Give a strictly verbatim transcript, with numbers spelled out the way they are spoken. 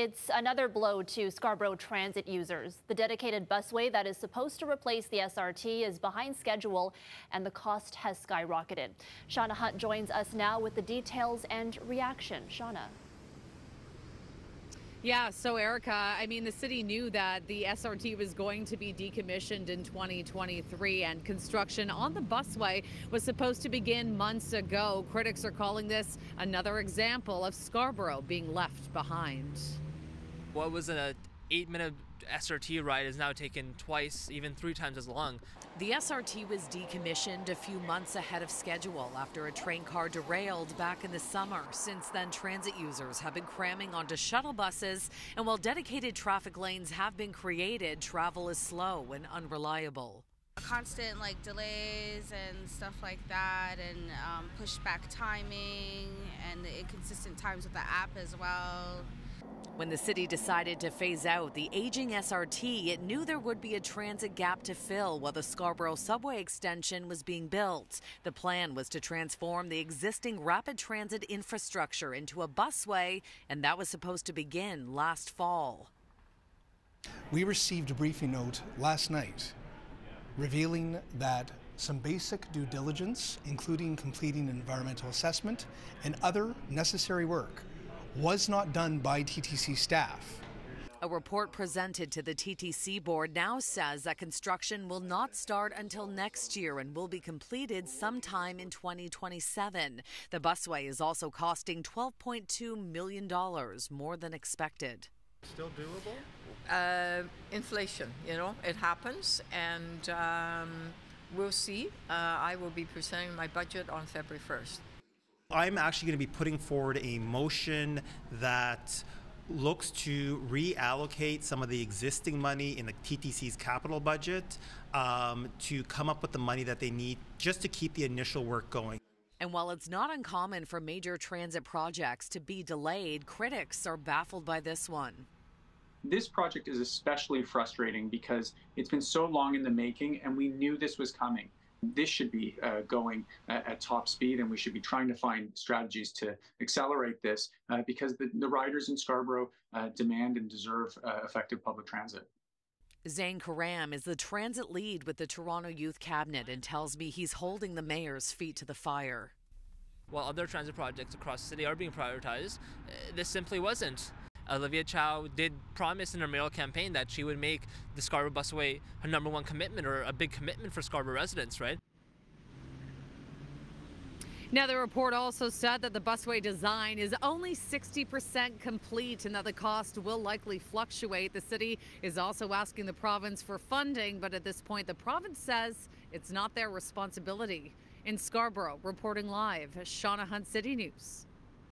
It's another blow to Scarborough transit users. The dedicated busway that is supposed to replace the S R T is behind schedule, and the cost has skyrocketed. Shauna Hunt joins us now with the details and reaction. Shauna. Yeah, so Erica, I mean, the city knew that the S R T was going to be decommissioned in twenty twenty-three, and construction on the busway was supposed to begin months ago. Critics are calling this another example of Scarborough being left behind. What was an eight-minute S R T ride is now taken twice, even three times as long. The S R T was decommissioned a few months ahead of schedule after a train car derailed back in the summer. Since then, transit users have been cramming onto shuttle buses, and while dedicated traffic lanes have been created, travel is slow and unreliable. Constant like delays and stuff like that, and um, pushback timing, and the inconsistent times with the app as well. When the city decided to phase out the aging S R T, it knew there would be a transit gap to fill while the Scarborough subway extension was being built. The plan was to transform the existing rapid transit infrastructure into a busway, and that was supposed to begin last fall. We received a briefing note last night revealing that some basic due diligence, including completing environmental assessment and other necessary work, was not done by T T C staff. A report presented to the T T C board now says that construction will not start until next year and will be completed sometime in twenty twenty-seven. The busway is also costing twelve point two million dollars, more than expected. Still doable? Uh, inflation, you know, it happens, and um, we'll see. Uh, I will be presenting my budget on February first. I'm actually going to be putting forward a motion that looks to reallocate some of the existing money in the T T C's capital budget um, to come up with the money that they need just to keep the initial work going. And while it's not uncommon for major transit projects to be delayed, critics are baffled by this one. This project is especially frustrating because it's been so long in the making, and we knew this was coming. This should be uh, going uh, at top speed, and we should be trying to find strategies to accelerate this uh, because the, the riders in Scarborough uh, demand and deserve uh, effective public transit. Zane Karam is the transit lead with the Toronto Youth Cabinet and tells me he's holding the mayor's feet to the fire. While other transit projects across the city are being prioritized, uh, this simply wasn't. Olivia Chow did promise in her mayoral campaign that she would make the Scarborough busway her number one commitment, or a big commitment for Scarborough residents, right? Now, the report also said that the busway design is only sixty percent complete and that the cost will likely fluctuate. The city is also asking the province for funding, but at this point, the province says it's not their responsibility. In Scarborough, reporting live, Shauna Hunt, City News.